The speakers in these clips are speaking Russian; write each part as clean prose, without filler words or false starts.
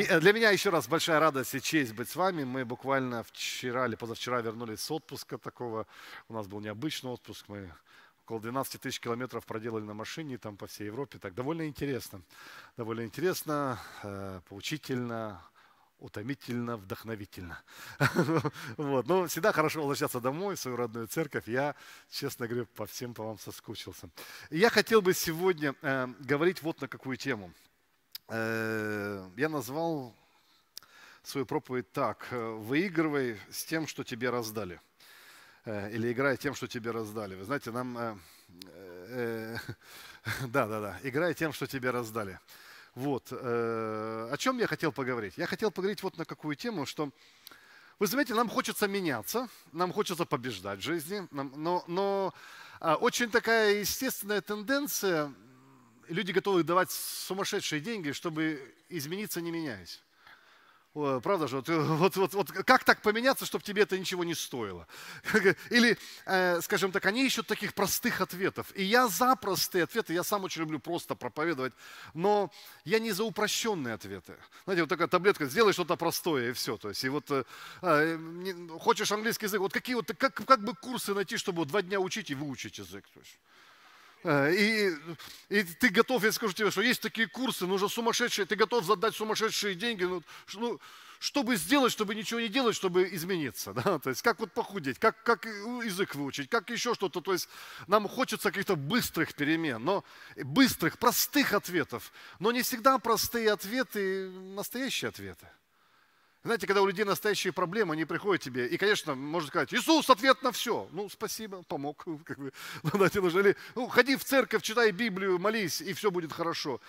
И для меня еще раз большая радость и честь быть с вами. Мы буквально вчера или позавчера вернулись с отпуска такого. У нас был необычный отпуск. Мы около 12 тысяч километров проделали на машине там по всей Европе. Так довольно интересно, поучительно, утомительно, вдохновительно. Вот. Но всегда хорошо возвращаться домой, в свою родную церковь. Я, честно говоря, по всем по вам соскучился. И я хотел бы сегодня говорить вот на какую тему. Я назвал свою проповедь так: «Выигрывай с тем, что тебе раздали». Или «Играй тем, что тебе раздали». Вы знаете, нам... «Играй тем, что тебе раздали». Вот. О чем я хотел поговорить? Я хотел поговорить вот на какую тему, что, вы знаете, нам хочется меняться, нам хочется побеждать в жизни, но очень такая естественная тенденция, люди готовы давать сумасшедшие деньги, чтобы измениться, не меняясь. Правда же? Вот как так поменяться, чтобы тебе это ничего не стоило? Или, скажем так, они ищут таких простых ответов. И я за простые ответы, я сам очень люблю просто проповедовать, но я не за упрощенные ответы. Знаете, вот такая таблетка, сделай что-то простое и все. То есть, и вот хочешь английский язык, вот какие вот, как бы курсы найти, чтобы вот 2 дня учить и выучить язык? То есть. И ты готов, я скажу тебе, что есть такие курсы, нужно сумасшедшие, ты готов задать сумасшедшие деньги, чтобы сделать, чтобы ничего не делать, чтобы измениться, да? То есть как вот похудеть, как язык выучить, как еще что-то. То есть нам хочется каких-то быстрых перемен, но быстрых, простых ответов, но не всегда простые ответы, настоящие ответы. Знаете, когда у людей настоящие проблемы, они приходят к тебе, и, конечно, можно сказать: Иисус, ответ на все. Ну, спасибо, помог. Как бы, ну, ходи в церковь, читай Библию, молись, и все будет хорошо.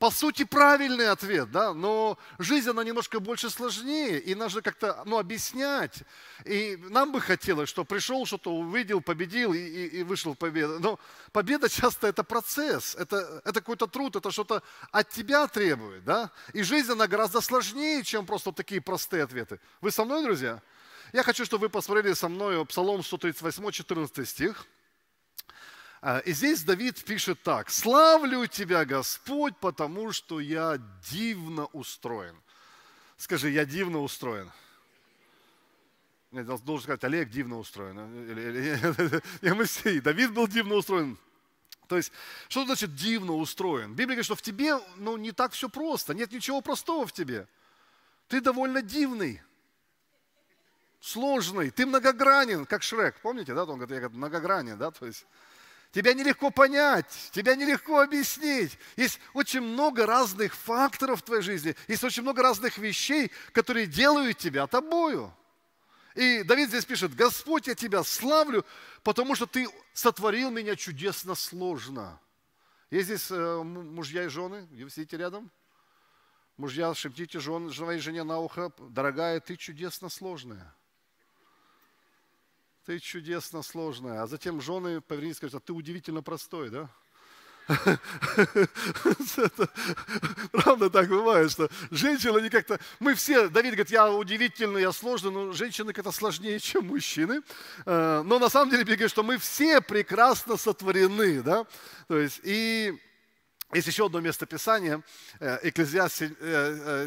По сути, правильный ответ, да, но жизнь, она немножко больше сложнее, и нужно как-то, ну, объяснять. И нам бы хотелось, что пришел, что-то увидел, победил и вышел в победу. Но победа часто это процесс, это какой-то труд, это что-то от тебя требует, да. И жизнь, она гораздо сложнее, чем просто такие простые ответы. Вы со мной, друзья? Я хочу, чтобы вы посмотрели со мной Псалом 138, 14 стих. И здесь Давид пишет так: «Славлю Тебя, Господь, потому что я дивно устроен». Скажи: «Я дивно устроен». Я должен сказать: «Олег дивно устроен». Или Давид был дивно устроен. То есть, что значит «дивно устроен»? Библия говорит, что в тебе, ну, не так все просто, нет ничего простого в тебе. Ты довольно дивный, сложный, ты многогранен, как Шрек. Помните, да? Он говорит: я многогранен, да? То есть... Тебя нелегко понять, тебя нелегко объяснить. Есть очень много разных факторов в твоей жизни. Есть очень много разных вещей, которые делают тебя тобою. И Давид здесь пишет: «Господь, я Тебя славлю, потому что Ты сотворил меня чудесно сложно». Есть здесь мужья и жены? Вы сидите рядом? Мужья, шептите своей жене на ухо: «Дорогая, ты чудесно сложная». Ты чудесно сложная. А затем жены повернись и скажут: а ты удивительно простой, да? Правда так бывает, что женщины, они как-то... Мы все, Давид говорит, я удивительный, я сложный, но женщины как-то сложнее, чем мужчины. Но на самом деле, Библия говорит, что мы все прекрасно сотворены, да? То есть, и... Есть еще одно местописание, Экклезиас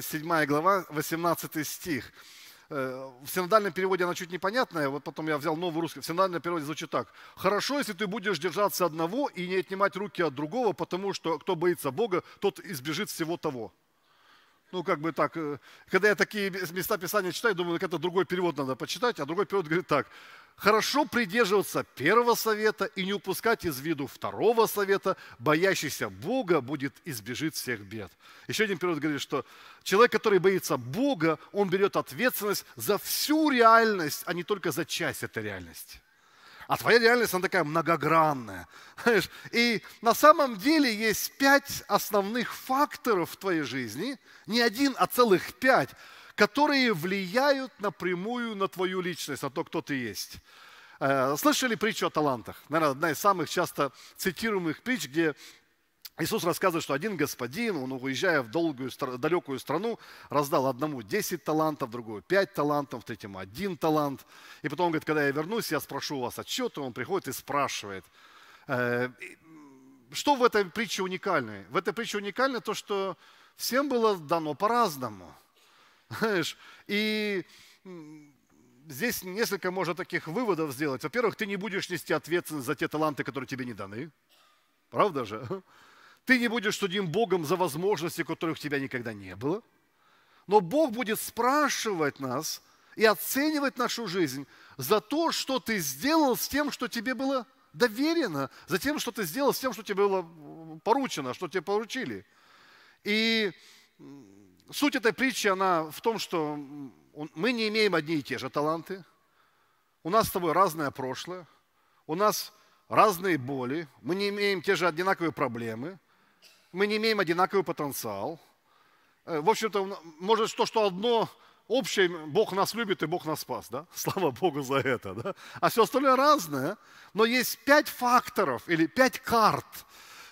7 глава, 18 стих. В синодальном переводе она чуть непонятная, вот потом я взял новый русский. В синодальном переводе звучит так: «Хорошо, если ты будешь держаться одного и не отнимать руки от другого, потому что кто боится Бога, тот избежит всего того». Ну, как бы так. Когда я такие места Писания читаю, думаю, это другой перевод надо почитать, а другой перевод говорит так: «Хорошо придерживаться первого совета и не упускать из виду второго совета, боящийся Бога будет избежит всех бед». Еще один перевод говорит, что человек, который боится Бога, он берет ответственность за всю реальность, а не только за часть этой реальности. А твоя реальность, она такая многогранная. Знаешь? И на самом деле есть 5 основных факторов в твоей жизни, не один, а целых 5, которые влияют напрямую на твою личность, на то, кто ты есть. Слышали притчу о талантах? Наверное, одна из самых часто цитируемых притч, где Иисус рассказывает, что один господин, он, уезжая в долгую, далекую страну, раздал одному 10 талантов, другому 5 талантов, третьему 1 талант. И потом он говорит: когда я вернусь, я спрошу у вас отчет. И он приходит и спрашивает. Что в этой притче уникальное? В этой притче уникально то, что всем было дано по-разному. Знаешь, и здесь несколько можно таких выводов сделать. Во-первых, ты не будешь нести ответственность за те таланты, которые тебе не даны. Правда же? Ты не будешь судим Богом за возможности, которых у тебя никогда не было. Но Бог будет спрашивать нас и оценивать нашу жизнь за то, что ты сделал с тем, что тебе было доверено, за тем, что ты сделал с тем, что тебе было поручено, что тебе поручили. И суть этой притчи, она в том, что мы не имеем одни и те же таланты. У нас с тобой разное прошлое. У нас разные боли. Мы не имеем те же одинаковые проблемы. Мы не имеем одинаковый потенциал. В общем-то, может, то, что одно общее, Бог нас любит и Бог нас спас. Да? Слава Богу за это. Да? А все остальное разное. Но есть 5 факторов или 5 карт,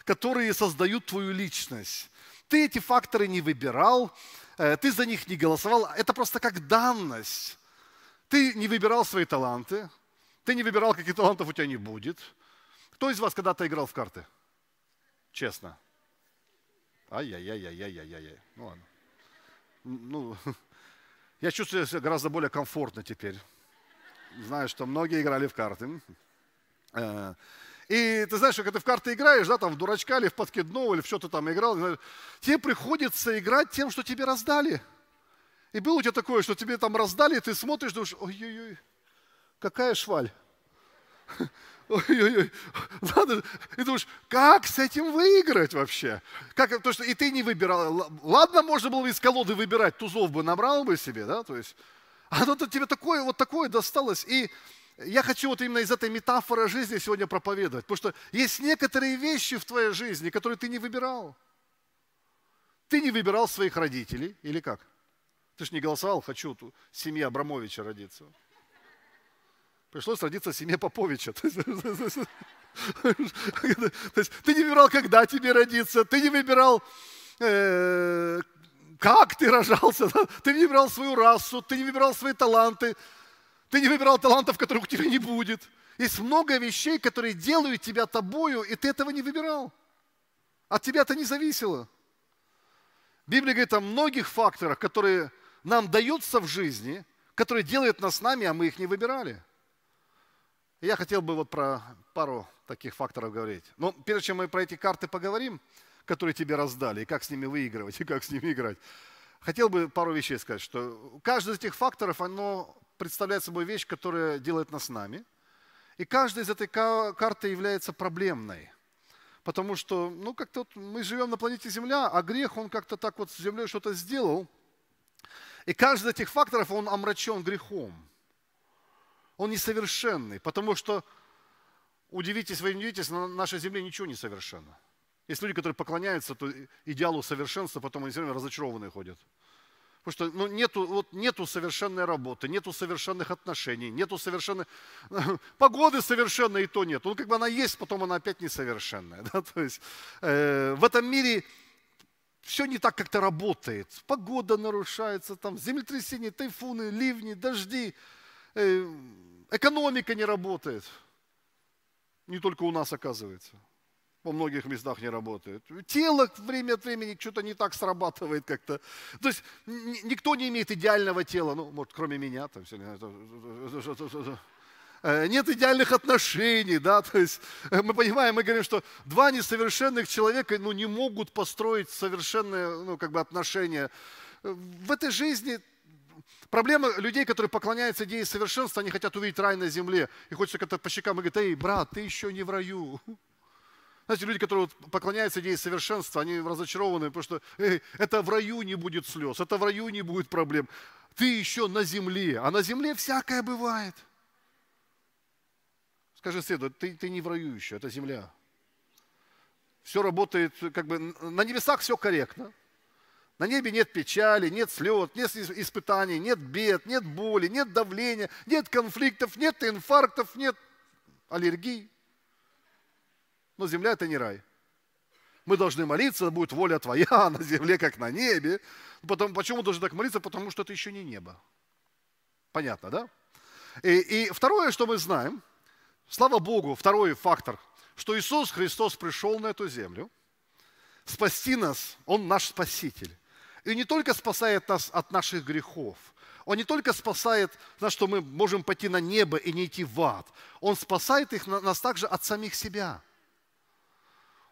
которые создают твою личность. Ты эти факторы не выбирал, ты за них не голосовал. Это просто как данность. Ты не выбирал свои таланты, ты не выбирал, какие талантов у тебя не будет. Кто из вас когда-то играл в карты? Честно. Ай-яй-яй-яй-яй-яй-яй. Ну ладно. Ну, я чувствую себя гораздо более комфортно теперь. Знаю, что многие играли в карты. И ты знаешь, когда ты в карты играешь, да, там в дурачка или в подкидного, или в что-то там играл, тебе приходится играть тем, что тебе раздали. И было у тебя такое, что тебе там раздали, и ты смотришь, думаешь, ой-ой-ой, какая шваль. Ой-ой-ой. И думаешь, как с этим выиграть вообще? Как, потому что и ты не выбирал. Ладно, можно было бы из колоды выбирать, тузов бы набрал бы себе, да, то есть. А тут тебе такое, вот такое досталось. И я хочу вот именно из этой метафоры жизни сегодня проповедовать, потому что есть некоторые вещи в твоей жизни, которые ты не выбирал. Ты не выбирал своих родителей, или как? Ты же не голосовал, хочу в семье Абрамовича родиться. Пришлось родиться в семье Поповича. Ты не выбирал, когда тебе родиться, ты не выбирал... Как ты рожался, ты не выбирал свою расу, ты не выбирал свои таланты, ты не выбирал талантов, которых у тебя не будет. Есть много вещей, которые делают тебя тобою, и ты этого не выбирал. От тебя это не зависело. Библия говорит о многих факторах, которые нам даются в жизни, которые делают нас нами, а мы их не выбирали. И я хотел бы вот про пару таких факторов говорить. Но прежде чем мы про эти карты поговорим, которые тебе раздали, и как с ними выигрывать, и как с ними играть. Хотел бы пару вещей сказать, что каждый из этих факторов, оно представляет собой вещь, которая делает нас нами. И каждая из этой карты является проблемной. Потому что, ну, как-то вот мы живем на планете Земля, а грех, он как-то так вот с Землей что-то сделал. И каждый из этих факторов, он омрачен грехом. Он несовершенный, потому что, удивитесь вы, не удивитесь, на нашей Земле ничего не совершенно. Есть люди, которые поклоняются идеалу совершенства, потом они все время разочарованные ходят. Потому что ну, нету совершенной работы, нету совершенных отношений, нету совершенной... Погоды совершенной и то нет. Ну, как бы она есть, потом она опять несовершенная. Да? То есть, в этом мире все не так как-то работает. Погода нарушается, там, землетрясения, тайфуны, ливни, дожди. Экономика не работает. Не только у нас, оказывается. Во многих местах не работает. Тело время от времени что-то не так срабатывает как-то. То есть никто не имеет идеального тела, ну, может, кроме меня. Там, нет идеальных отношений, да, то есть мы понимаем, мы говорим, что 2 несовершенных человека, ну, не могут построить совершенные, ну, как бы отношения. В этой жизни проблема людей, которые поклоняются идее совершенства, они хотят увидеть рай на земле. И хочется как-то по щекам и говорит, эй, брат, ты еще не в раю. Знаете, люди, которые поклоняются идее совершенства, они разочарованы, потому что это в раю не будет слез, это в раю не будет проблем. Ты еще на земле, а на земле всякое бывает. Скажи следу, ты не в раю еще, это земля. Все работает, как бы, на небесах все корректно. На небе нет печали, нет слез, нет испытаний, нет бед, нет боли, нет давления, нет конфликтов, нет инфарктов, нет аллергий. Но земля – это не рай. Мы должны молиться, будет воля твоя на земле, как на небе. Почему должны так молиться? Потому что это еще не небо. Понятно, да? И второе, что мы знаем, слава Богу, второй фактор, что Иисус Христос пришел на эту землю, спасти нас, Он наш Спаситель. И не только спасает нас от наших грехов, Он не только спасает нас, что мы можем пойти на небо и не идти в ад, Он спасает нас также от самих себя.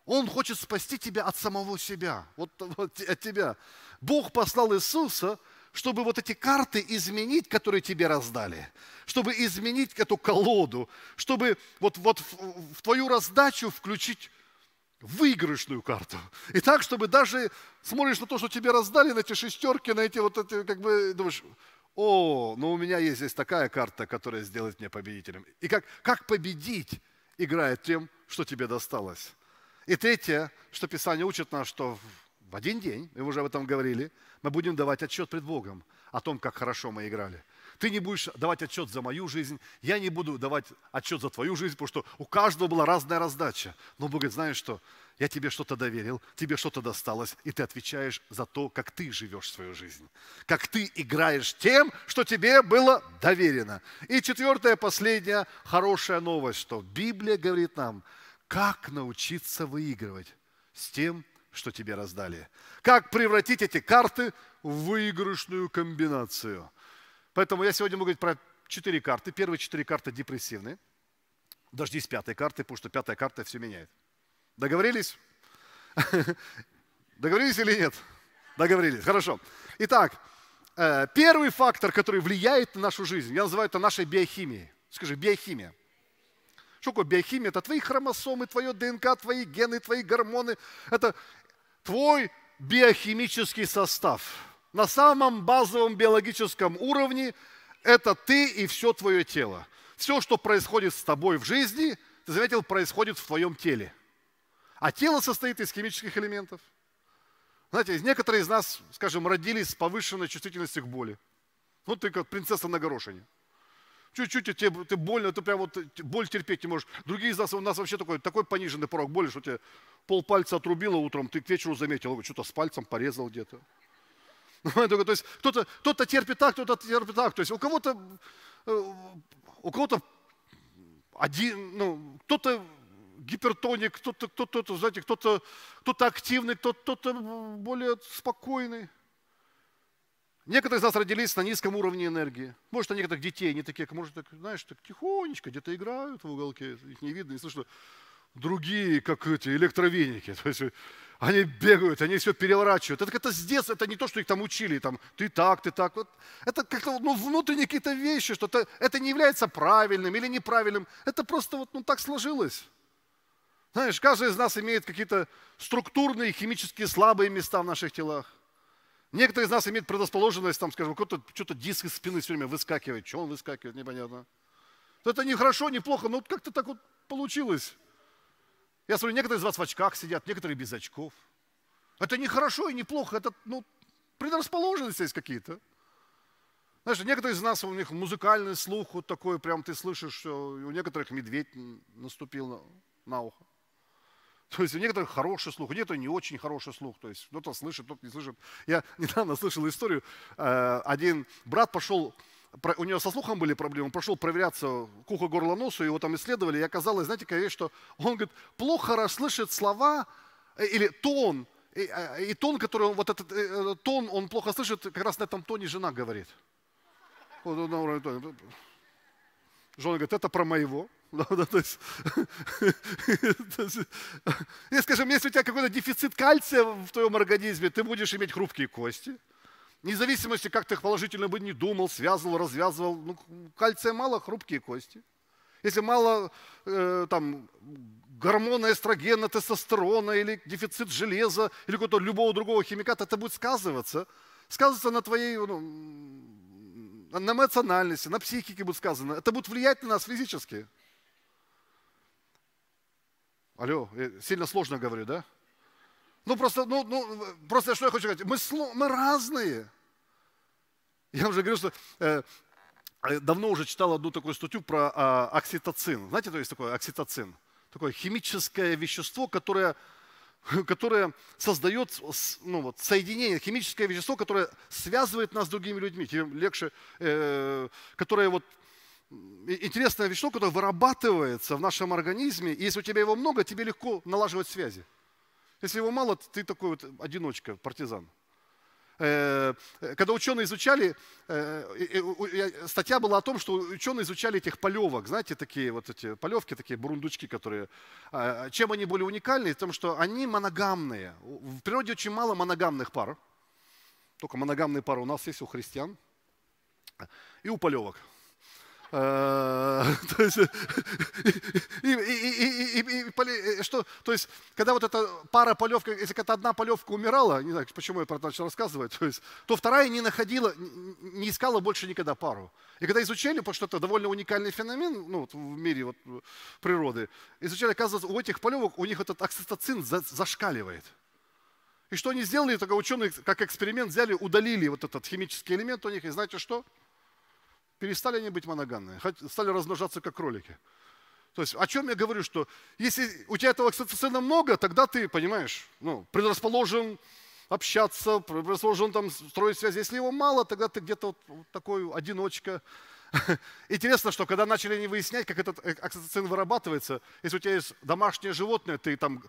Он хочет спасти тебя от самого себя, вот от тебя. Бог послал Иисуса, чтобы вот эти карты изменить, которые тебе раздали, чтобы изменить эту колоду, чтобы вот в твою раздачу включить выигрышную карту. И так, чтобы даже смотришь на то, что тебе раздали, на эти шестерки, на эти вот эти, как бы, думаешь, о, ну у меня есть здесь такая карта, которая сделает меня победителем. И как победить, играя тем, что тебе досталось. И третье, что Писание учит нас, что в один день, мы уже об этом говорили, мы будем давать отчет пред Богом о том, как хорошо мы играли. Ты не будешь давать отчет за мою жизнь, я не буду давать отчет за твою жизнь, потому что у каждого была разная раздача. Но Бог говорит, знаешь что, я тебе что-то доверил, тебе что-то досталось, и ты отвечаешь за то, как ты живешь свою жизнь, как ты играешь тем, что тебе было доверено. И четвертая, последняя, хорошая новость, что Библия говорит нам, как научиться выигрывать с тем, что тебе раздали. Как превратить эти карты в выигрышную комбинацию. Поэтому я сегодня буду говорить про 4 карты. Первые 4 карты депрессивны. Дождись 5-й карты, потому что 5-я карта все меняет. Договорились? Договорились или нет? Договорились. Хорошо. Итак, первый фактор, который влияет на нашу жизнь, я называю это нашей биохимией. Скажи, биохимия. Что такое биохимия? Это твои хромосомы, твое ДНК, твои гены, твои гормоны. Это твой биохимический состав. На самом базовом биологическом уровне это ты и все твое тело. Все, что происходит с тобой в жизни, ты заметил, происходит в твоем теле. А тело состоит из химических элементов. Знаете, некоторые из нас, скажем, родились с повышенной чувствительностью к боли. Ну, ты как принцесса на горошине. Чуть-чуть тебе больно, ты прям вот боль терпеть не можешь. Другие из нас, у нас вообще такой пониженный порог боли, что тебе полпальца отрубило утром, ты к вечеру заметил, что-то с пальцем порезал где-то. То есть кто-то терпит так, кто-то терпит так. То есть у кого-то один, ну, кто-то гипертоник, кто-то активный, кто-то более спокойный. Некоторые из нас родились на низком уровне энергии. Может, у некоторых детей они такие, может, так, знаешь, так тихонечко где-то играют в уголке, их не видно, не слышно. Другие, как эти электровеники, то есть они бегают, они все переворачивают. Это с детства, это не то, что их там учили, там, ты так. Вот. Это как-то внутренние какие-то вещи, что это не является правильным или неправильным. Это просто так сложилось. Знаешь, каждый из нас имеет какие-то структурные, химически слабые места в наших телах. Некоторые из нас имеют предрасположенность, там, скажем, кто-то что-то диск из спины все время выскакивает. Чего он выскакивает, непонятно. Это не хорошо, не плохо, но как-то так вот получилось. Я смотрю, некоторые из вас в очках сидят, некоторые без очков. Это не хорошо и не плохо, это предрасположенности есть какие-то. Знаешь, некоторые из нас, у них музыкальный слух вот такой, прям ты слышишь, что у некоторых медведь наступил на ухо. То есть у некоторых хороший слух, у некоторых не очень хороший слух. То есть кто-то слышит, кто-то не слышит. Я недавно слышал историю. Один брат пошел, у него со слухом были проблемы, он пошел проверяться к уху, горло, носу, его там исследовали, и оказалось, знаете, какая вещь, что он, говорит, плохо расслышит слова или тон. И тон, который он, вот этот тон, он плохо слышит, как раз на этом тоне жена говорит. Вот на уровне тона. Жена говорит, это про моего. И, скажем, если у тебя какой-то дефицит кальция в твоем организме, ты будешь иметь хрупкие кости. Вне зависимости, как ты их положительно бы не думал, связывал, развязывал. Ну, кальция мало, хрупкие кости. Если мало там, гормона эстрогена, тестостерона или дефицит железа, или какого-то любого другого химиката, это будет сказываться. Сказываться на твоей... на эмоциональности, на психике будет сказано. Это будет влиять на нас физически. Алло, сильно сложно говорю, да? Просто что я хочу сказать? Мы разные. Я уже говорю, что давно уже читал одну такую статью про окситоцин. Знаете, что есть такое окситоцин? Такое химическое вещество, которое создает соединение, химическое вещество, которое связывает нас с другими людьми. Тебе легче, которое интересное вещество, которое вырабатывается в нашем организме, и если у тебя его много, тебе легко налаживать связи. Если его мало, ты такой вот одиночка, партизан. Когда ученые изучали, статья была о том, что ученые изучали этих полевок, знаете, такие вот эти полевки, такие бурундучки, которые, чем они были уникальны, тем, что они моногамные. В природе очень мало моногамных пар, только моногамные пары у нас есть, у христиан и у полевок. То есть, когда вот эта пара полевка, если какая-то одна полевка умирала, не знаю, почему я про это начал рассказывать, то вторая не находила, не искала больше никогда пару. И когда изучали, потому что это довольно уникальный феномен в мире природы, изучали, оказывается, у этих полевок, у них этот окситоцин зашкаливает. И что они сделали, тогда ученые как эксперимент взяли, удалили вот этот химический элемент у них, и знаете что? Перестали они быть моногамными, стали размножаться как кролики. То есть о чем я говорю, что если у тебя этого окситоцина много, тогда ты, понимаешь, предрасположен общаться, предрасположен там строить связи. Если его мало, тогда ты где-то вот такой одиночка. Интересно, что когда начали они выяснять, как этот окситоцин вырабатывается, если у тебя есть домашнее животное, ты там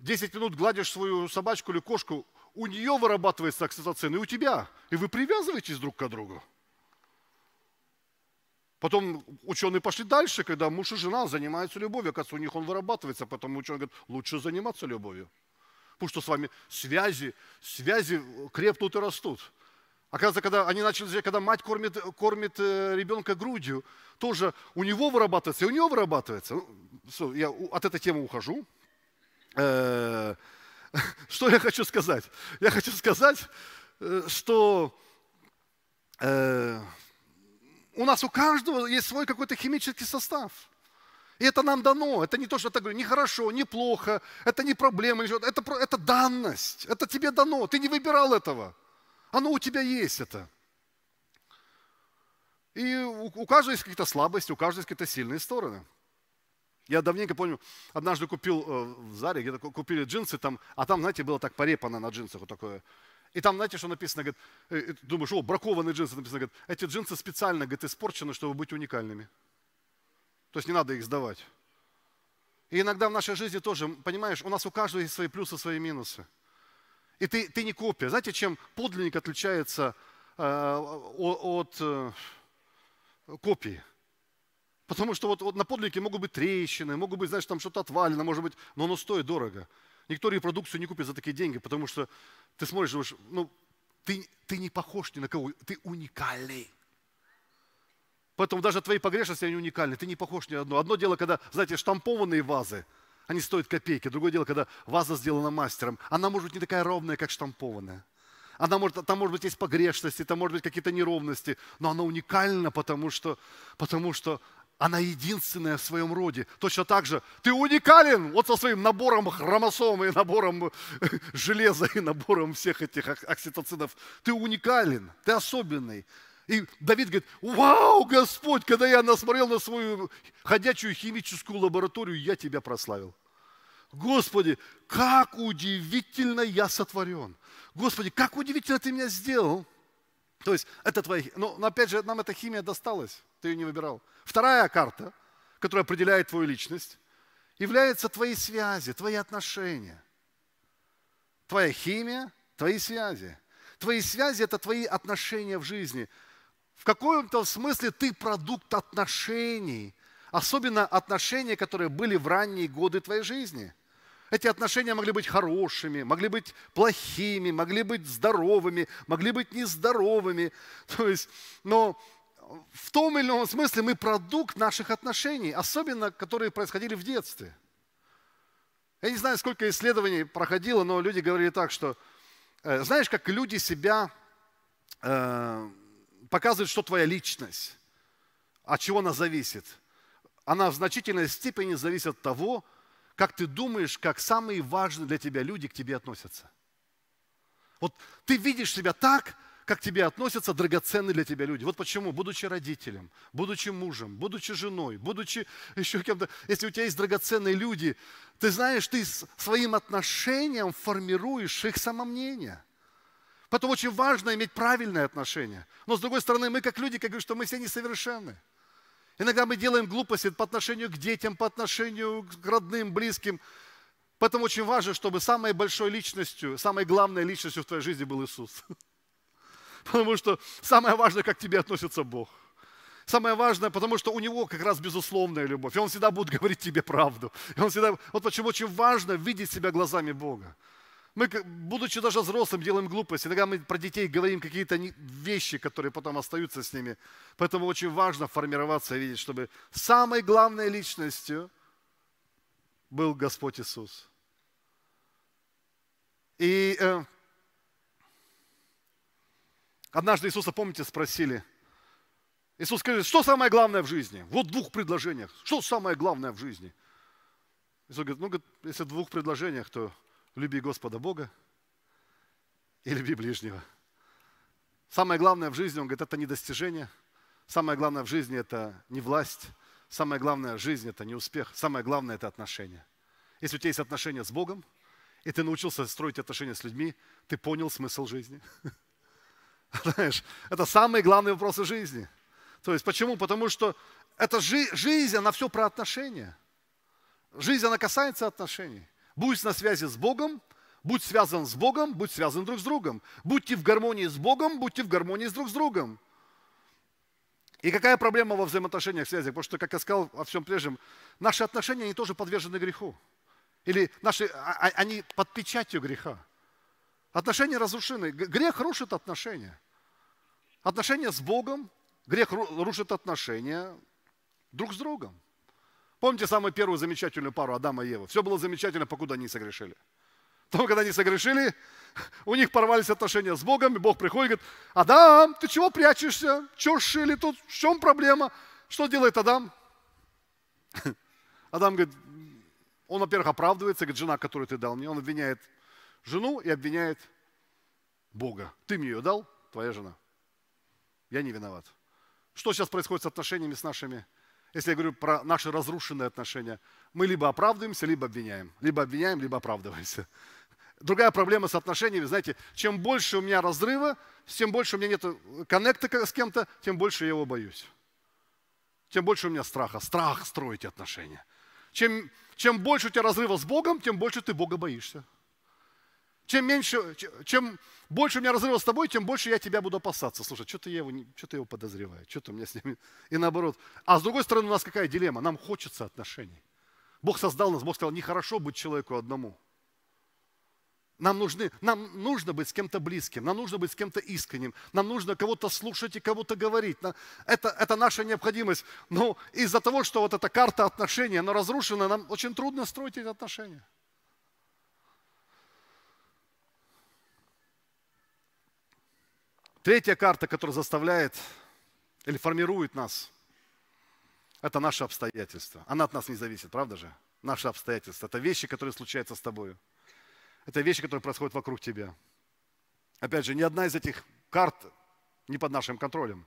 10 минут гладишь свою собачку или кошку, у нее вырабатывается окситоцин, и у тебя. И вы привязываетесь друг к другу. Потом ученые пошли дальше, когда муж и жена занимаются любовью. Оказывается, у них он вырабатывается, поэтому ученые говорят, лучше заниматься любовью. Потому что с вами связи крепнут и растут. Оказывается, когда они начали, когда мать кормит ребенка грудью, тоже у него вырабатывается, и у нее вырабатывается. Все, я от этой темы ухожу. Что я хочу сказать? Я хочу сказать, что... У нас у каждого есть свой какой-то химический состав. И это нам дано. Это не то, что я так говорю, не хорошо, не плохо, это не проблема, это данность. Это тебе дано. Ты не выбирал этого. Оно у тебя есть это. И у каждого есть какие-то слабости, у каждого есть какие-то сильные стороны. Я давненько помню, однажды купил в Заре, где-то купили джинсы, там, а там, знаете, было так порепано на джинсах вот такое. И там, знаете, что написано, говорит, думаешь, о, бракованные джинсы, написано, говорит, эти джинсы специально, говорит, испорчены, чтобы быть уникальными. То есть не надо их сдавать. И иногда в нашей жизни тоже, понимаешь, у нас у каждого есть свои плюсы, свои минусы. И ты не копия. Знаете, чем подлинник отличается от копии? Потому что вот на подлиннике могут быть трещины, могут быть, знаешь, там что-то отвалено, может быть, но оно стоит дорого. Никто репродукцию не купит за такие деньги, потому что ты смотришь, думаешь, ты не похож ни на кого, ты уникальный. Поэтому даже твои погрешности, они уникальны, ты не похож ни на одно. Одно дело, когда, знаете, штампованные вазы, они стоят копейки. Другое дело, когда ваза сделана мастером, она может быть не такая ровная, как штампованная. Там, может быть, есть погрешности, там, может быть, какие-то неровности, но она уникальна, потому что она единственная в своем роде. Точно так же ты уникален вот со своим набором хромосом и набором железа и набором всех этих окситоцинов. Ты уникален, ты особенный. И Давид говорит, вау, Господь, когда я насмотрел на свою ходячую химическую лабораторию, я тебя прославил. Господи, как удивительно я сотворен. Господи, как удивительно ты меня сделал. То есть это твоя... Но опять же, нам эта химия досталась. Ты ее не выбирал. Вторая карта, которая определяет твою личность, является твои связи, твои отношения. Твоя химия, твои связи. Твои связи – это твои отношения в жизни. В каком-то смысле ты продукт отношений, особенно отношения, которые были в ранние годы твоей жизни. Эти отношения могли быть хорошими, могли быть плохими, могли быть здоровыми, могли быть нездоровыми. То есть, но в том или ином смысле мы продукт наших отношений, особенно которые происходили в детстве. Я не знаю, сколько исследований проходило, но люди говорили так, что знаешь, как люди себя показывают, что твоя личность, от чего она зависит. Она в значительной степени зависит от того, как ты думаешь, как самые важные для тебя люди к тебе относятся. Вот ты видишь себя так, как к тебе относятся драгоценные для тебя люди. Вот почему, будучи родителем, будучи мужем, будучи женой, будучи еще кем-то, если у тебя есть драгоценные люди, ты знаешь, ты своим отношением формируешь их самомнение. Поэтому очень важно иметь правильное отношение. Но с другой стороны, мы как люди, как говорю, что мы все несовершенны. Иногда мы делаем глупости по отношению к детям, по отношению к родным, близким. Поэтому очень важно, чтобы самой большой личностью, самой главной личностью в твоей жизни был Иисус. Потому что самое важное, как к тебе относится Бог. Самое важное, потому что у Него как раз безусловная любовь. И Он всегда будет говорить тебе правду. И Он всегда... Вот почему очень важно видеть себя глазами Бога. Мы, будучи даже взрослым, делаем глупости. Иногда мы про детей говорим какие-то вещи, которые потом остаются с ними. Поэтому очень важно формироваться и видеть, чтобы самой главной личностью был Господь Иисус. И однажды Иисуса, помните, спросили. Иисус говорит, что самое главное в жизни? Вот в двух предложениях. Что самое главное в жизни? Иисус говорит, если в двух предложениях, то... Люби Господа Бога и люби ближнего. Самое главное в жизни, он говорит, это не достижение. Самое главное в жизни – это не власть. Самое главное в жизни – это не успех. Самое главное – это отношения. Если у тебя есть отношения с Богом, и ты научился строить отношения с людьми, ты понял смысл жизни. Знаешь, это самые главные вопросы жизни. То есть почему? Потому что эта жизнь, она все про отношения. Жизнь, она касается отношений. Будь на связи с Богом, будь связан с Богом, будь связан друг с другом. Будьте в гармонии с Богом, будьте в гармонии с друг с другом. И какая проблема во взаимоотношениях, связях? Потому что, как я сказал во всем прежнем, наши отношения, они тоже подвержены греху. Или они под печатью греха. Отношения разрушены. Грех рушит отношения. Отношения с Богом, грех рушит отношения друг с другом. Помните самую первую замечательную пару Адама и Евы? Все было замечательно, покуда они согрешили. Потом, когда они согрешили, у них порвались отношения с Богом, и Бог приходит и говорит, Адам, ты чего прячешься? Чего шили тут? В чем проблема? Что делает Адам? Адам говорит, он, во-первых, оправдывается, говорит, жена, которую ты дал мне, он обвиняет жену и обвиняет Бога. Ты мне ее дал, твоя жена. Я не виноват. Что сейчас происходит с отношениями с нашими? Если я говорю про наши разрушенные отношения, мы либо оправдываемся, либо обвиняем. Либо обвиняем, либо оправдываемся. Другая проблема с отношениями, знаете, чем больше у меня разрыва, тем больше у меня нет коннекта с кем-то, тем больше я его боюсь. Тем больше у меня страха. Страх строить отношения. Чем больше у тебя разрыва с Богом, тем больше ты Бога боишься. Чем больше у меня разрыва с тобой, тем больше я тебя буду опасаться. Слушай, что-то я его подозреваю, что-то у меня с ним... И наоборот. А с другой стороны, у нас какая дилемма? Нам хочется отношений. Бог создал нас, Бог сказал, нехорошо быть человеку одному. Нам нужно быть с кем-то близким, нам нужно быть с кем-то искренним, нам нужно кого-то слушать и кого-то говорить. Это наша необходимость. Но из-за того, что вот эта карта отношений, она разрушена, нам очень трудно строить эти отношения. Третья карта, которая заставляет или формирует нас, это наши обстоятельства. Она от нас не зависит, правда же? Наши обстоятельства. Это вещи, которые случаются с тобой. Это вещи, которые происходят вокруг тебя. Опять же, ни одна из этих карт не под нашим контролем.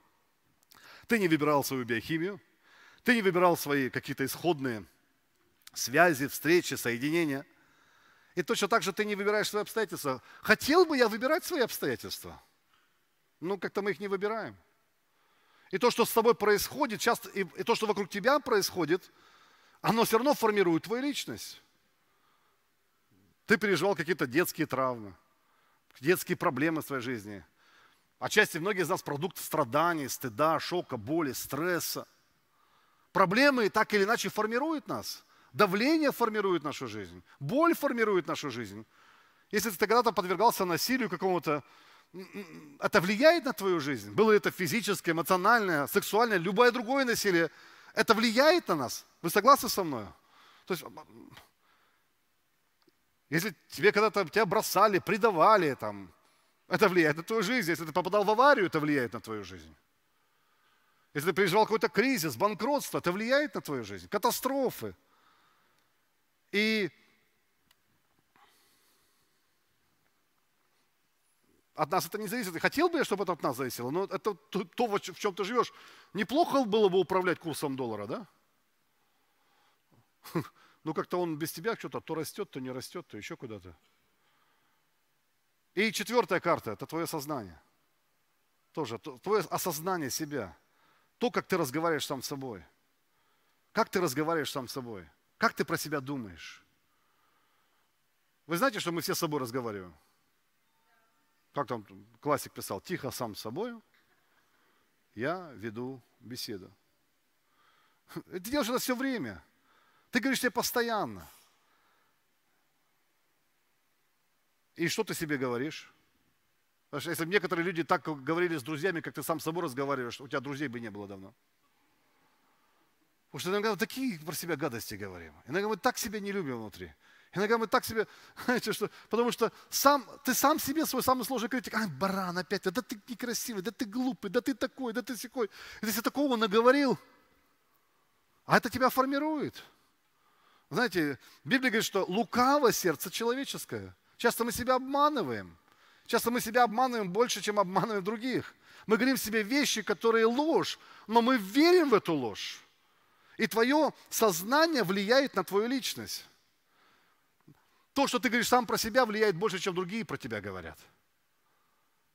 Ты не выбирал свою биохимию, ты не выбирал свои какие-то исходные связи, встречи, соединения. И точно так же ты не выбираешь свои обстоятельства. Хотел бы я выбирать свои обстоятельства? Ну, как-то мы их не выбираем. И то, что с тобой происходит, часто, и то, что вокруг тебя происходит, оно все равно формирует твою личность. Ты переживал какие-то детские травмы, детские проблемы в своей жизни. Отчасти многие из нас продукт страданий, стыда, шока, боли, стресса. Проблемы так или иначе формируют нас. Давление формирует нашу жизнь. Боль формирует нашу жизнь. Если ты когда-то подвергался насилию какому-то, это влияет на твою жизнь. Было это физическое, эмоциональное, сексуальное, любое другое насилие. Это влияет на нас. Вы согласны со мной? То есть, если тебе когда-то тебя бросали, предавали, там, это влияет на твою жизнь. Если ты попадал в аварию, это влияет на твою жизнь. Если ты переживал какой-то кризис, банкротство, это влияет на твою жизнь. Катастрофы. И от нас это не зависит. Хотел бы я, чтобы это от нас зависело, но это то, в чем ты живешь. Неплохо было бы управлять курсом доллара, да? Ну, как-то он без тебя что-то то растет, то не растет, то еще куда-то. И четвертая карта – это твое сознание. Тоже твое осознание себя. То, как ты разговариваешь сам с собой. Как ты разговариваешь сам с собой. Как ты про себя думаешь. Вы знаете, что мы все с собой разговариваем? Как там классик писал? Тихо сам с собой я веду беседу. Ты делаешь это все время. Ты говоришь себе постоянно. И что ты себе говоришь? Потому что если бы некоторые люди так говорили с друзьями, как ты сам с собой разговариваешь, у тебя друзей бы не было давно. Потому что иногда мы такие про себя гадости говорим. Иногда мы так себя не любим внутри. Иногда мы так себе, знаете, что, потому что ты сам себе свой самый сложный критик. Ай, баран опять, да ты некрасивый, да ты глупый, да ты такой, да ты сякой. И ты себе такого наговорил, а это тебя формирует. Знаете, Библия говорит, что лукаво сердце человеческое. Часто мы себя обманываем. Часто мы себя обманываем больше, чем обманываем других. Мы говорим себе вещи, которые ложь, но мы верим в эту ложь. И твое сознание влияет на твою личность. То, что ты говоришь сам про себя, влияет больше, чем другие про тебя говорят.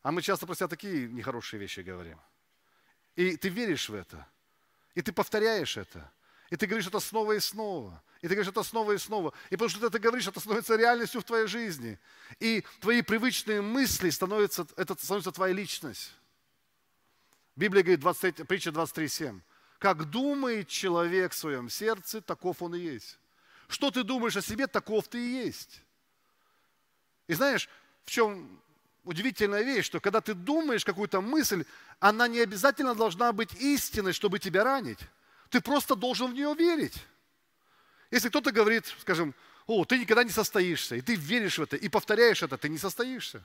А мы часто про себя такие нехорошие вещи говорим. И ты веришь в это. И ты повторяешь это. И ты говоришь это снова и снова. И ты говоришь это снова и снова. И потому что ты это говоришь, это становится реальностью в твоей жизни. И твои привычные мысли становятся, это становится твоя личность. Библия говорит, притча 23:7. Как думает человек в своем сердце, таков он и есть. Что ты думаешь о себе, таков ты и есть. И знаешь, в чем удивительная вещь, что когда ты думаешь какую-то мысль, она не обязательно должна быть истиной, чтобы тебя ранить. Ты просто должен в нее верить. Если кто-то говорит, скажем, о, ты никогда не состоишься, и ты веришь в это, и повторяешь это, ты не состоишься.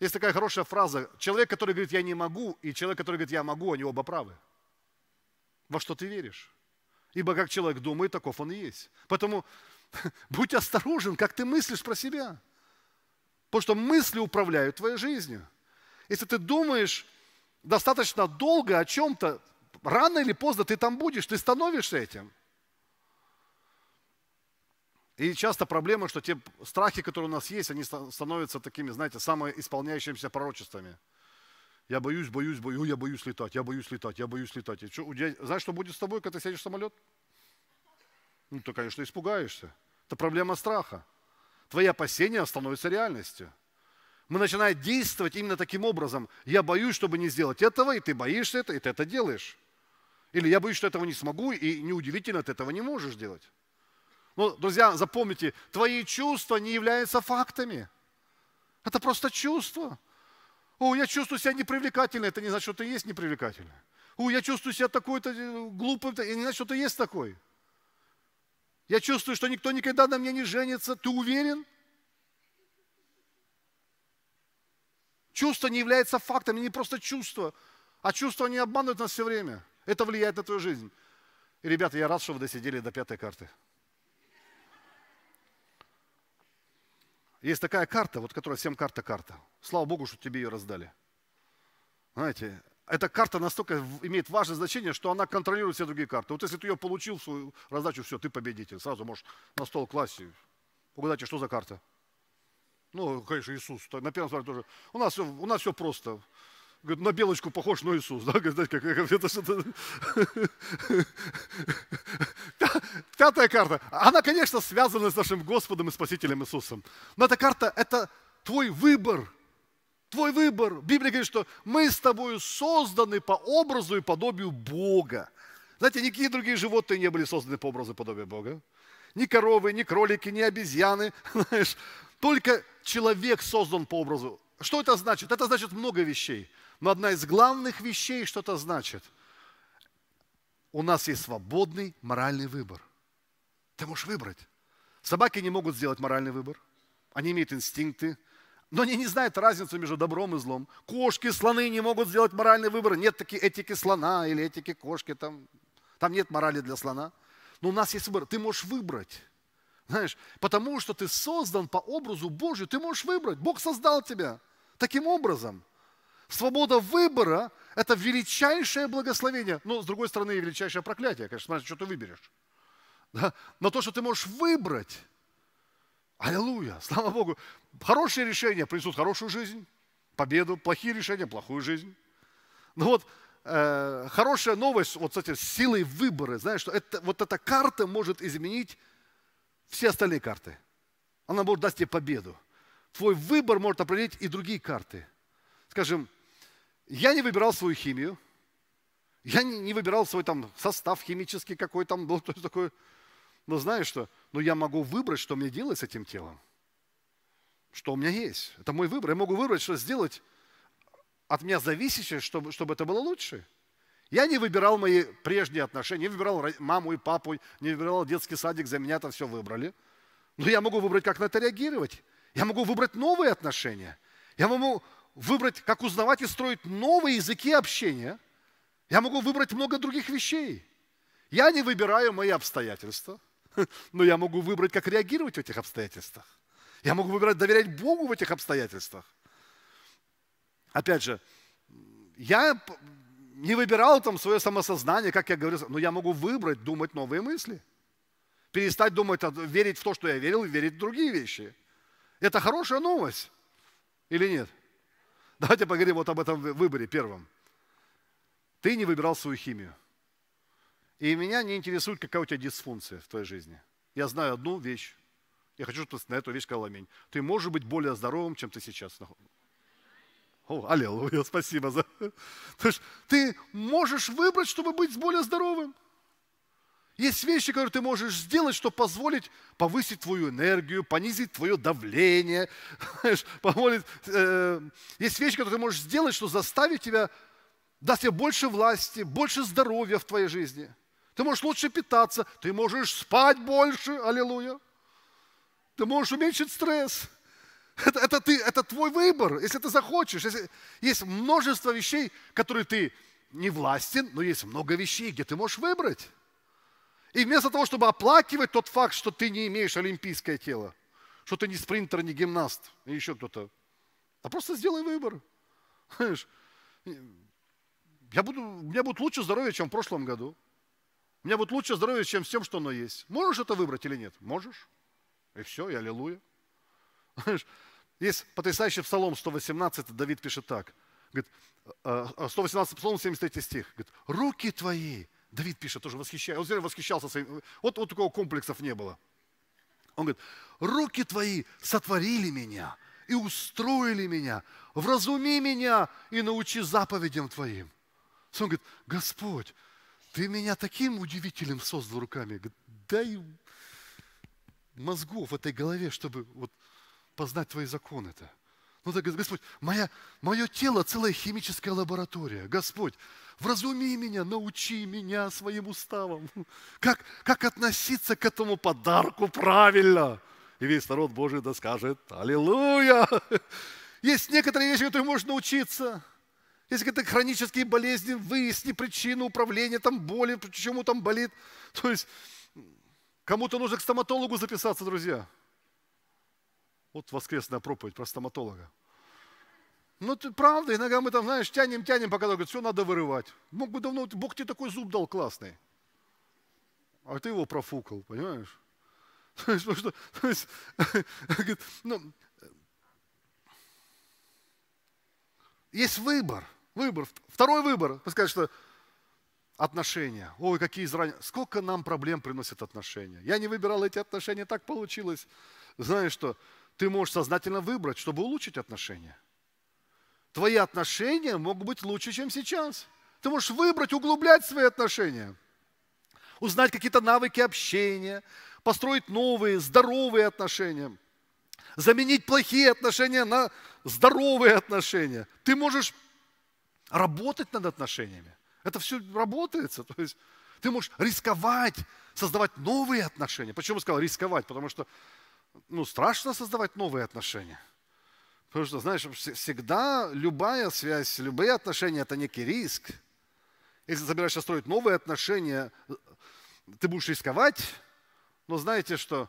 Есть такая хорошая фраза. Человек, который говорит, я не могу, и человек, который говорит, я могу, они оба правы. Во что ты веришь? Ибо как человек думает, таков он и есть. Поэтому будь осторожен, как ты мыслишь про себя. Потому что мысли управляют твоей жизнью. Если ты думаешь достаточно долго о чем-то, рано или поздно ты там будешь, ты становишься этим. И часто проблема, что те страхи, которые у нас есть, они становятся такими, знаете, самоисполняющимися пророчествами. Я боюсь, боюсь, боюсь, я боюсь летать, я боюсь летать, я боюсь летать. И что, знаешь, что будет с тобой, когда ты сядешь в самолет? Ну, ты, конечно, испугаешься. Это проблема страха. Твои опасения становятся реальностью. Мы начинаем действовать именно таким образом. Я боюсь, чтобы не сделать этого, и ты боишься этого, и ты это делаешь. Или я боюсь, что этого не смогу, и неудивительно, ты этого не можешь делать. Но, друзья, запомните, твои чувства не являются фактами. Это просто чувства. О, я чувствую себя непривлекательным, это не значит, что ты есть непривлекательный. О, я чувствую себя такой-то глупым, это не значит, что ты есть такой. Я чувствую, что никто никогда на меня не женится. Ты уверен? Чувство не является фактом, не просто чувство, а чувства не обманывают нас все время. Это влияет на твою жизнь. И, ребята, я рад, что вы досидели до 5-й карты. Есть такая карта, вот которая 7 карта. Слава Богу, что тебе ее раздали. Знаете, эта карта настолько имеет важное значение, что она контролирует все другие карты. Вот если ты ее получил в свою раздачу, все, ты победитель. Сразу можешь на стол класть и угадайте, что за карта. Ну, конечно, Иисус. На первом слове тоже. У нас все просто. Говорит, на белочку похож, но Иисус. Да? Говорит, как это что-то... 5-я карта. Она, конечно, связана с нашим Господом и Спасителем Иисусом. Но эта карта – это твой выбор. Твой выбор. Библия говорит, что мы с тобой созданы по образу и подобию Бога. Знаете, никакие другие животные не были созданы по образу и подобию Бога. Ни коровы, ни кролики, ни обезьяны. Знаешь, только человек создан по образу. Что это значит? Это значит много вещей. Но одна из главных вещей, что это значит. У нас есть свободный моральный выбор. Ты можешь выбрать. Собаки не могут сделать моральный выбор. Они имеют инстинкты. Но они не знают разницу между добром и злом. Кошки, слоны не могут сделать моральный выбор. Нет такие этики слона или этики кошки. Там нет морали для слона. Но у нас есть выбор. Ты можешь выбрать. Знаешь, потому что ты создан по образу Божию. Ты можешь выбрать. Бог создал тебя таким образом. Свобода выбора – это величайшее благословение. Но, с другой стороны, и величайшее проклятие. Конечно, смотри, что ты выберешь. Да? Но то, что ты можешь выбрать. Аллилуйя, слава Богу. Хорошие решения принесут хорошую жизнь, победу. Плохие решения – плохую жизнь. Но вот хорошая новость, вот, кстати, с силой выбора. Знаешь, что вот эта карта может изменить все остальные карты. Она может дать тебе победу. Твой выбор может определить и другие карты. Скажем, я не выбирал свою химию, я не выбирал свой там состав химический какой там был, то есть такой. Но знаешь что? Но я могу выбрать, что мне делать с этим телом. Что у меня есть. Это мой выбор. Я могу выбрать, что сделать от меня зависящее, чтобы это было лучше. Я не выбирал мои прежние отношения, не выбирал маму и папу, не выбирал детский садик, за меня там все выбрали. Но я могу выбрать, как на это реагировать. Я могу выбрать новые отношения. Я могу выбрать, как узнавать и строить новые языки общения. Я могу выбрать много других вещей. Я не выбираю мои обстоятельства, но я могу выбрать, как реагировать в этих обстоятельствах. Я могу выбирать, доверять Богу в этих обстоятельствах. Опять же, я не выбирал там свое самосознание, как я говорил, но я могу выбрать, думать новые мысли. Перестать думать, верить в то, что я верил, и верить в другие вещи. Это хорошая новость или нет? Давайте поговорим вот об этом выборе первом. Ты не выбирал свою химию. И меня не интересует, какая у тебя дисфункция в твоей жизни. Я знаю одну вещь. Я хочу, чтобы ты на эту вещь сказал аминь. Ты можешь быть более здоровым, чем ты сейчас. О, аллилуйя, спасибо за... Ты можешь выбрать, чтобы быть более здоровым. Есть вещи, которые ты можешь сделать, чтобы позволить повысить твою энергию, понизить твое давление. Есть вещи, которые ты можешь сделать, что заставит тебя, даст тебе больше власти, больше здоровья в твоей жизни. Ты можешь лучше питаться, ты можешь спать больше, аллилуйя. Ты можешь уменьшить стресс. Это твой выбор, если ты захочешь. Есть множество вещей, которые ты не властен, но есть много вещей, где ты можешь выбрать. И вместо того, чтобы оплакивать тот факт, что ты не имеешь олимпийское тело, что ты не спринтер, не гимнаст, и еще кто-то, а просто сделай выбор. Знаешь, у меня будет лучше здоровье, чем в прошлом году. У меня будет лучше здоровье, чем с тем, что оно есть. Можешь это выбрать или нет? Можешь. И все, и аллилуйя. Знаешь, есть потрясающий Псалом 118, Давид пишет так. Говорит, 118 Псалом, 73 стих. Говорит, руки твои. Давид пишет, тоже восхищается. Он все время восхищался своим. Вот такого комплексов не было. Он говорит, руки твои сотворили меня и устроили меня. Вразуми меня и научи заповедям твоим. Он говорит, Господь, ты меня таким удивительным создал руками. Говорит, дай мозгов в этой голове, чтобы вот познать твои законы-то. Ну, так говорит, Господь, мое тело целая химическая лаборатория. Господь, вразуми меня, научи меня своим уставам. Как относиться к этому подарку правильно? И весь народ Божий да скажет, аллилуйя! Есть некоторые вещи, которые можешь научиться. Если какие-то хронические болезни, выясни причину управления, там боли, почему там болит. То есть кому-то нужно к стоматологу записаться, друзья. Вот воскресная проповедь про стоматолога. Ну, правда, иногда мы там, знаешь, тянем, пока говорят, все надо вырывать. Мог бы давно, Бог тебе такой зуб дал классный. А ты его профукал, понимаешь? Есть выбор. Второй выбор. Сказать, что отношения. Ой, какие изранения. Сколько нам проблем приносят отношения. Я не выбирал эти отношения, так получилось. Знаешь что? Ты можешь сознательно выбрать, чтобы улучшить отношения. Твои отношения могут быть лучше, чем сейчас. Ты можешь выбрать, углублять свои отношения. Узнать какие-то навыки общения. Построить новые, здоровые отношения. Заменить плохие отношения на здоровые отношения. Ты можешь работать над отношениями. Это все работается. То есть ты можешь рисковать, создавать новые отношения. Почему я сказал рисковать? Потому что страшно создавать новые отношения. Потому что, знаешь, всегда любая связь, любые отношения – это некий риск. Если ты собираешься строить новые отношения, ты будешь рисковать. Но знаете, что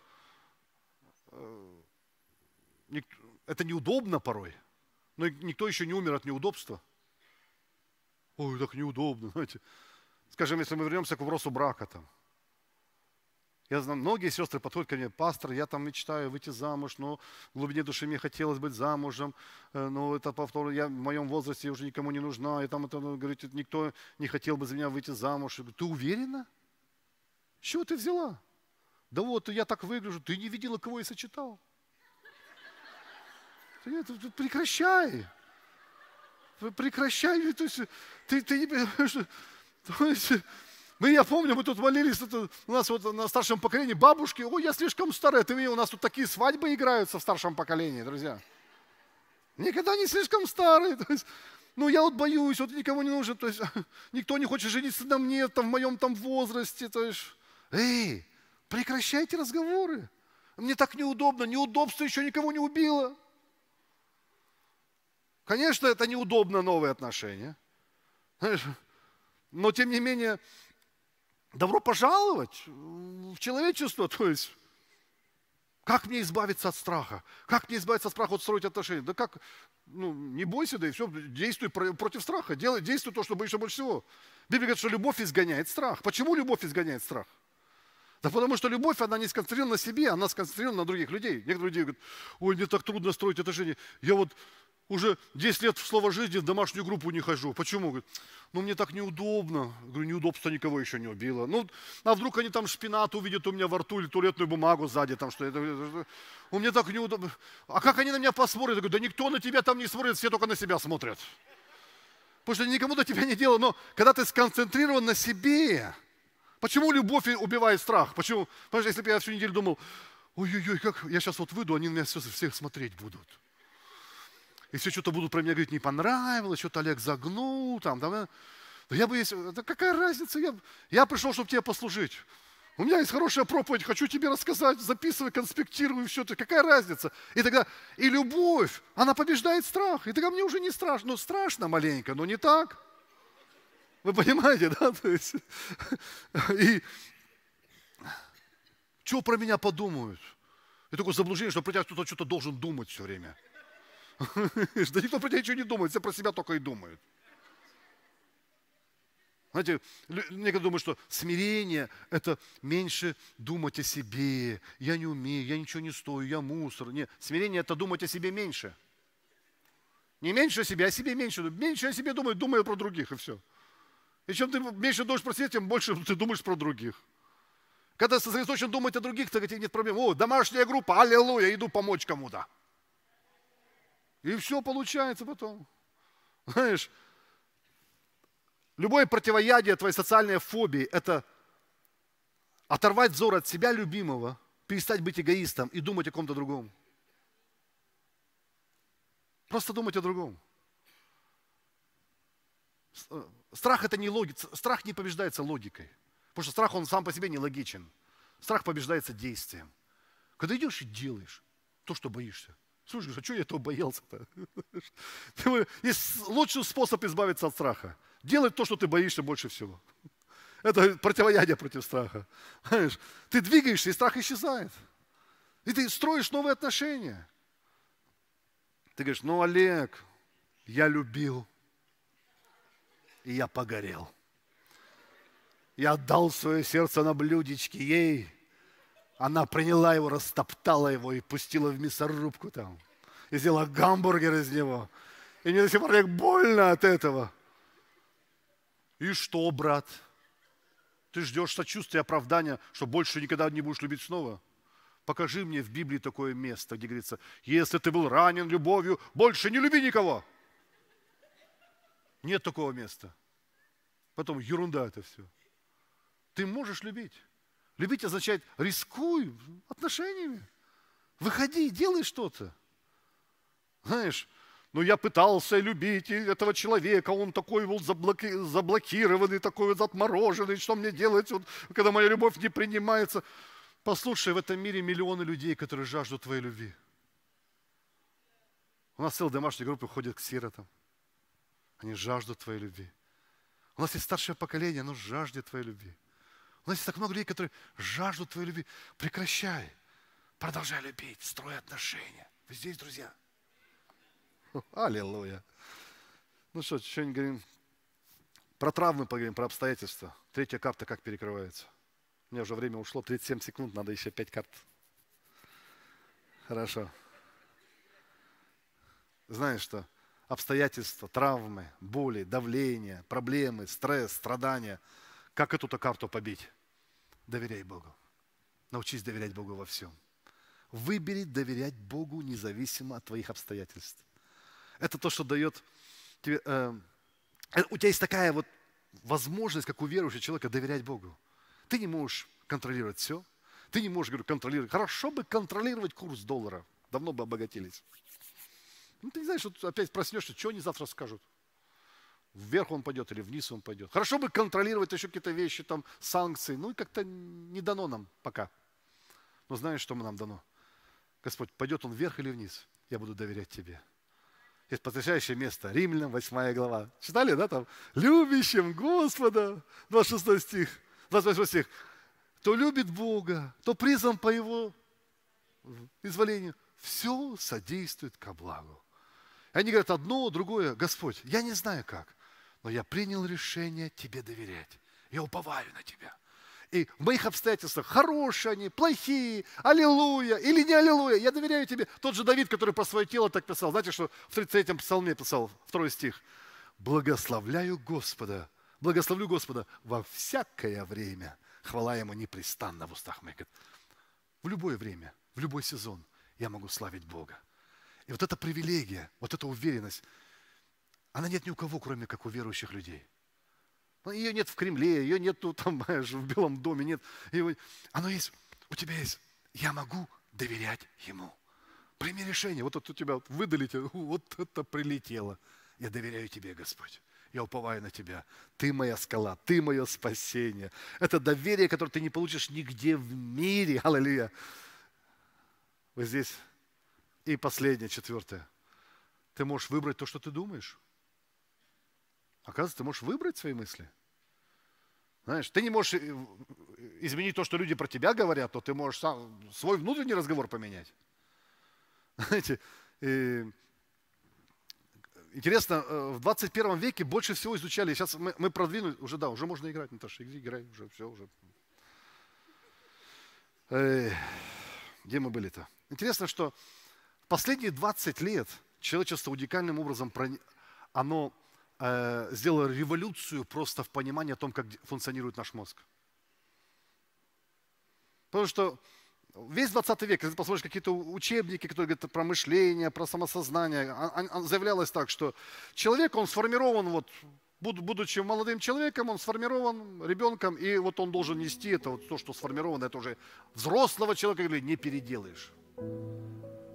это неудобно порой. Но никто еще не умер от неудобства. Ой, так неудобно, знаете. Скажем, если мы вернемся к вопросу брака там. Я знаю, многие сестры подходят ко мне, пастор, я там мечтаю выйти замуж, но в глубине души мне хотелось быть замужем, но это повторно, я в моем возрасте уже никому не нужна, и там это, говорит, никто не хотел бы за меня выйти замуж. Я говорю, ты уверена? С чего ты взяла? Да вот, я так выгляжу, ты не видела, кого я сочетал. Прекращай. Прекращай. Я помню, мы тут молились, у нас вот на старшем поколении бабушки, ой, я слишком старая, ты видел, у нас тут такие свадьбы играются в старшем поколении, друзья. Никогда не слишком старые. Я вот боюсь, вот никому не нужен, никто не хочет жениться на мне, в моем возрасте. Эй, прекращайте разговоры. Мне так неудобно, неудобство еще никого не убило. Конечно, это неудобно, новые отношения. Но, тем не менее, добро пожаловать в человечество. Как мне избавиться от страха? Как мне избавиться от страха, строить отношения? Да как? Не бойся, да и все, действуй против страха. Действуй то, что боишься больше всего. Библия говорит, что любовь изгоняет страх. Почему любовь изгоняет страх? Да потому что любовь, она не сконцентрирована на себе, она сконцентрирована на других людей. Некоторые люди говорят, ой, мне так трудно строить отношения. Я вот уже 10 лет в «Слово жизни» в домашнюю группу не хожу. Почему? Говорит, мне так неудобно. Я говорю, неудобство никого еще не убило. А вдруг они там шпинат увидят у меня во рту или туалетную бумагу сзади. Мне так неудобно. А как они на меня посмотрят? Я говорю, да никто на тебя там не смотрит, все только на себя смотрят. Потому что никому до тебя не дело. Но когда ты сконцентрирован на себе, почему любовь убивает страх? Почему? Потому что если бы я всю неделю думал, ой-ой-ой, как я сейчас вот выйду, они на меня всех смотреть будут. И все что-то будут про меня говорить, не понравилось, что-то Олег загнул. Да какая разница? Я пришел, чтобы тебе послужить. У меня есть хорошая проповедь, хочу тебе рассказать, записывай, конспектируй, все это. Какая разница? И тогда и любовь, она побеждает страх. И тогда мне уже не страшно. Страшно маленько, но не так. Вы понимаете, да? Чего про меня подумают? И такое заблуждение, что про тебя кто-то что-то должен думать все время. Да никто про тебя ничего не думает, все про себя только и думают. Знаете, некоторые думают, что смирение – это меньше думать о себе. Я не умею, я ничего не стою, я мусор. Нет, смирение – это думать о себе меньше. Не меньше о себе, а о себе меньше. Меньше о себе думаю, думаю про других, и все. И чем ты меньше думаешь про себя, тем больше ты думаешь про других. Когда сосредоточен думать о других, тогда тебе нет проблем. О, домашняя группа, аллилуйя, иду помочь кому-то. И все получается потом. Знаешь, любое противоядие твоей социальной фобии – это оторвать взор от себя любимого, перестать быть эгоистом и думать о ком-то другом. Просто думать о другом. Страх – это не логика. Страх не побеждается логикой. Потому что страх, он сам по себе нелогичен. Страх побеждается действием. Когда идешь и делаешь то, что боишься. Слушай, а чего я этого боялся-то? Есть лучший способ избавиться от страха. Делать то, что ты боишься больше всего. Это противоядие против страха. Знаешь, ты двигаешься, и страх исчезает. И ты строишь новые отношения. Ты говоришь, Олег, я любил. И я погорел. Я отдал свое сердце на блюдечке ей. Она приняла его, растоптала его и пустила в мясорубку там. И сделала гамбургер из него. И мне до сих пор так больно от этого. И что, брат? Ты ждешь сочувствия, оправдания, что больше никогда не будешь любить снова? Покажи мне в Библии такое место, где говорится, если ты был ранен любовью, больше не люби никого. Нет такого места. Потом ерунда это все. Ты можешь любить. Любить означает рискуй отношениями. Выходи, делай что-то. Знаешь, я пытался любить этого человека, он такой был заблокированный, такой вот отмороженный, что мне делать, когда моя любовь не принимается. Послушай, в этом мире миллионы людей, которые жаждут твоей любви. У нас целая домашняя группа ходит к сиротам. Они жаждут твоей любви. У нас есть старшее поколение, оно жаждет твоей любви. У нас есть так много людей, которые жаждут твоей любви. Прекращай. Продолжай любить. Строй отношения. Вы здесь, друзья? Аллилуйя. Сегодня говорим про травмы, поговорим про обстоятельства. Третья карта как перекрывается. У меня уже время ушло. 37 секунд, надо еще 5 карт. Хорошо. Знаешь что? Обстоятельства, травмы, боли, давление, проблемы, стресс, страдания. Как эту-то карту побить? Доверяй Богу. Научись доверять Богу во всем. Выбери доверять Богу независимо от твоих обстоятельств. Это то, что дает тебе... у тебя есть такая вот возможность, как у верующего человека, доверять Богу. Ты не можешь контролировать все. Ты не можешь, говорю, контролировать. Хорошо бы контролировать курс доллара. Давно бы обогатились. Ну, ты не знаешь, что опять проснешься, что они завтра скажут. Вверх он пойдет или вниз он пойдет. Хорошо бы контролировать еще какие-то вещи, там, санкции. Ну, и как-то не дано нам пока. Но знаешь, что нам дано? Господь, пойдет он вверх или вниз? Я буду доверять тебе. Есть потрясающее место. Римлянам 8 глава. Читали, да, там? Любящим Господа, 26 стих, 28 стих. Кто любит Бога, кто призван по Его изволению, все содействует ко благу. И они говорят одно, другое. Господь, я не знаю как, но я принял решение Тебе доверять. Я уповаю на Тебя. И в моих обстоятельствах, хорошие они, плохие, аллилуйя или не аллилуйя, я доверяю Тебе. Тот же Давид, который про свое тело так писал. Знаете, что в 33-м псалме писал, 2 стих. Благословлю Господа во всякое время. Хвала Ему непрестанно в устах моих. В любое время, в любой сезон я могу славить Бога. И вот эта привилегия, вот эта уверенность, она нет ни у кого, кроме как у верующих людей. Ее нет в Кремле, ее нет там, в Белом доме, нет. Оно есть, у тебя есть. Я могу доверять Ему. Прими решение. Вот это у тебя выдали, вот это прилетело. Я доверяю Тебе, Господь. Я уповаю на Тебя. Ты моя скала, Ты мое спасение. Это доверие, которое ты не получишь нигде в мире. Аллилуйя. Вот здесь. И последнее, 4. Ты можешь выбрать то, что ты думаешь. Оказывается, ты можешь выбрать свои мысли. Знаешь, ты не можешь изменить то, что люди про тебя говорят, но ты можешь сам свой внутренний разговор поменять. Знаете, интересно, в 21 веке больше всего изучали. Сейчас мы продвинули, уже да, уже можно играть, Наташа, играй, уже все, уже. Где мы были-то? Интересно, что последние 20 лет человечество уникальным образом, оно сделало революцию просто в понимании о том, как функционирует наш мозг. Потому что весь 20 век, если ты посмотришь какие-то учебники, которые говорят про мышление, про самосознание, заявлялось так, что человек, он сформирован, вот, будучи молодым человеком, он сформирован ребенком, и вот он должен нести это, вот то, что сформировано, это уже взрослого человека, или не переделаешь.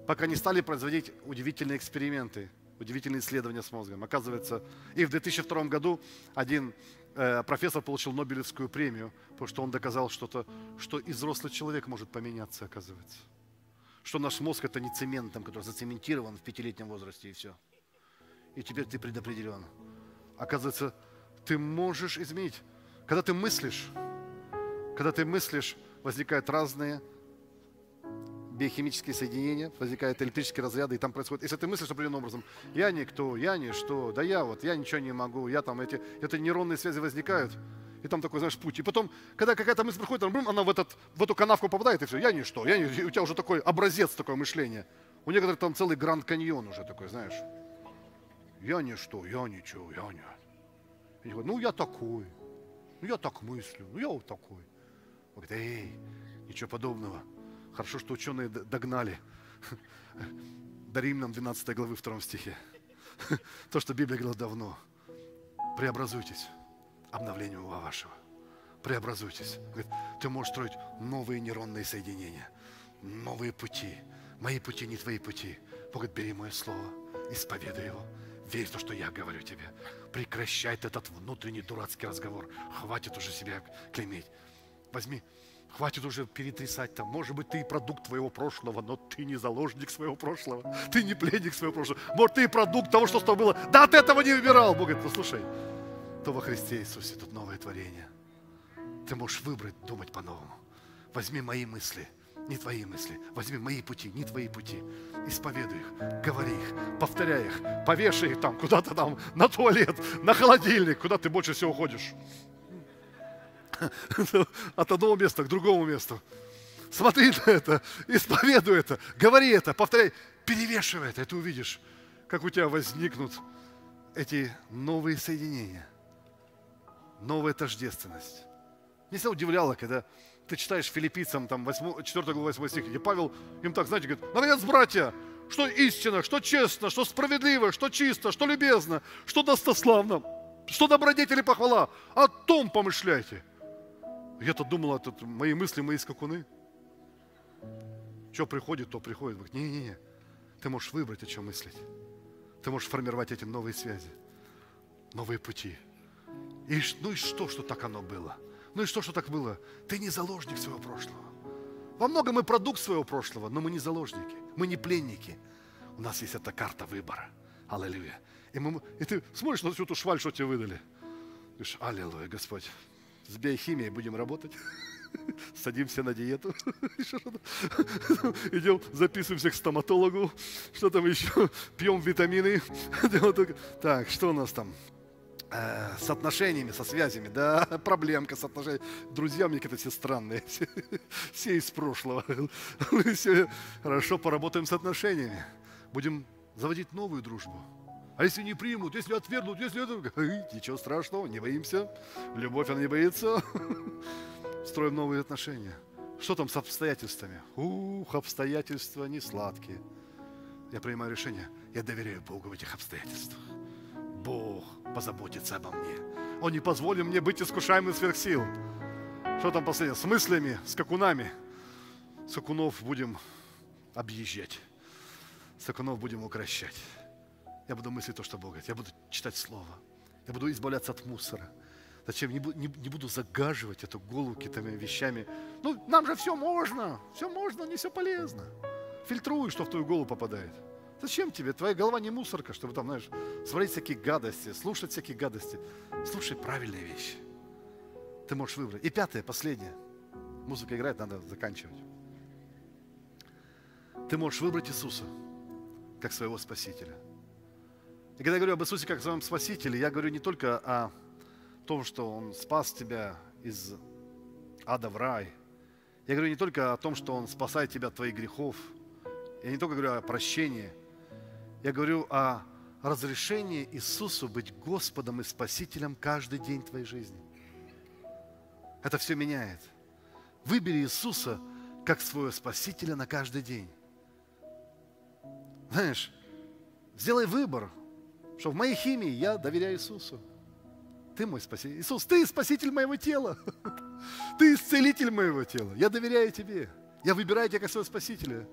Пока не стали производить удивительные эксперименты, удивительные исследования с мозгом. Оказывается, и в 2002 году один профессор получил Нобелевскую премию, потому что он доказал что-то, что и взрослый человек может поменяться, оказывается. Что наш мозг – это не цемент, который зацементирован в 5-летнем возрасте, и все. И теперь ты предопределен. Оказывается, ты можешь изменить. Когда ты мыслишь, возникают разные биохимические соединения, возникают электрические разряды, и там происходит. Если ты мыслишь определенным образом, я никто, я ничто, да я вот, я ничего не могу, я там, эти нейронные связи возникают, и там такой, знаешь, путь. И потом, когда какая-то мысль приходит, она в эту канавку попадает, и все, я ничто, у тебя уже такой образец, такое мышление. У некоторых там целый Гранд Каньон уже такой, знаешь. Я ничто, я ничего, я нет. И говорят, ну я такой, ну я так мыслю, ну я вот такой. Он говорит, эй, ничего подобного. Хорошо, что ученые догнали до Римлянам 12 главы 2 стихе. То, что Библия говорила давно. Преобразуйтесь обновлением ума вашего. Преобразуйтесь. Говорит, ты можешь строить новые нейронные соединения, новые пути. Мои пути, не твои пути. Бог говорит, бери мое слово, исповедуй его. Верь в то, что я говорю тебе. Прекращай этот внутренний дурацкий разговор. Хватит уже себя клеймить. Хватит уже перетрясать там. Может быть, ты и продукт твоего прошлого, но ты не заложник своего прошлого. Ты не пленник своего прошлого. Может, ты и продукт того, что с тобой было. Да, ты этого не выбирал. Бог говорит, ну слушай, то во Христе Иисусе тут новое творение. Ты можешь выбрать, думать по-новому. Возьми мои мысли, не твои мысли. Возьми мои пути, не твои пути. Исповедуй их, говори их, повторяй их, повешай их там, куда-то там, на туалет, на холодильник, куда ты больше всего ходишь. От одного места к другому месту. Смотри на это, исповедуй это, говори это, повторяй, перевешивай это, и ты увидишь, как у тебя возникнут эти новые соединения, новая тождественность. Меня всегда удивляло, когда ты читаешь Филиппийцам, там, 4 глава 8 стих, где Павел им так, знаете, говорит: наконец, братья, что истинно, что честно, что справедливо, что чисто, что любезно, что достославно, что добродетели похвала, о том помышляйте. Я-то думал, мои мысли, мои скакуны. Что приходит, то приходит. Говорит: не-не-не, ты можешь выбрать, о чем мыслить. Ты можешь формировать эти новые связи, новые пути. И ну и что, что так оно было? Ну и что так было? Ты не заложник своего прошлого. Во многом мы продукт своего прошлого, но мы не заложники, мы не пленники. У нас есть эта карта выбора. Аллилуйя. И ты смотришь на всю эту шваль, что тебе выдали. Говоришь: аллилуйя, Господь, с биохимией будем работать. Садимся на диету, идем, записываемся к стоматологу, что там еще, пьем витамины. Так, что у нас там? С отношениями, со связями, да, проблемка с отношениями. Друзья мне какие-то все странные, все из прошлого. Хорошо, поработаем с отношениями, будем заводить новую дружбу. А если не примут, если отвергнут, если это... Ничего страшного, не боимся, любовь она не боится. Строим новые отношения. Что там с обстоятельствами? Ух, обстоятельства не сладкие. Я принимаю решение. Я доверяю Богу в этих обстоятельствах. Бог позаботится обо мне. Он не позволит мне быть искушаемым сверх сил. Что там последнее? С мыслями, с скакунами. Скакунов будем объезжать. Скакунов будем укращать. Я буду мыслить то, что Бог говорит. Я буду читать Слово. Я буду избавляться от мусора. Зачем? Не буду загаживать эту голову какими-то вещами. Ну, нам же все можно, не все полезно. Фильтруй, что в твою голову попадает. Зачем тебе? Твоя голова не мусорка, чтобы там, знаешь, смотреть всякие гадости, слушать всякие гадости. Слушай правильные вещи. Ты можешь выбрать. И пятое, последнее. Музыка играет, надо заканчивать. Ты можешь выбрать Иисуса как своего Спасителя. И когда я говорю об Иисусе как своем Спасителе, я говорю не только о том, что Он спас тебя из ада в рай. Я говорю не только о том, что Он спасает тебя от твоих грехов. Я не только говорю о прощении. Я говорю о разрешении Иисусу быть Господом и Спасителем каждый день твоей жизни. Это все меняет. Выбери Иисуса как своего Спасителя на каждый день. Знаешь, сделай выбор, что в моей химии я доверяю Иисусу. Ты мой Спаситель. Иисус, Ты Спаситель моего тела. Ты Исцелитель моего тела. Я доверяю Тебе. Я выбираю Тебя как своего Спасителя.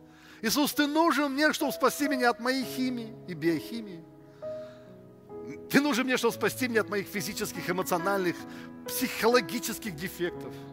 Иисус, Ты нужен мне, чтобы спасти меня от моей химии и биохимии. Ты нужен мне, чтобы спасти меня от моих физических, эмоциональных, психологических дефектов.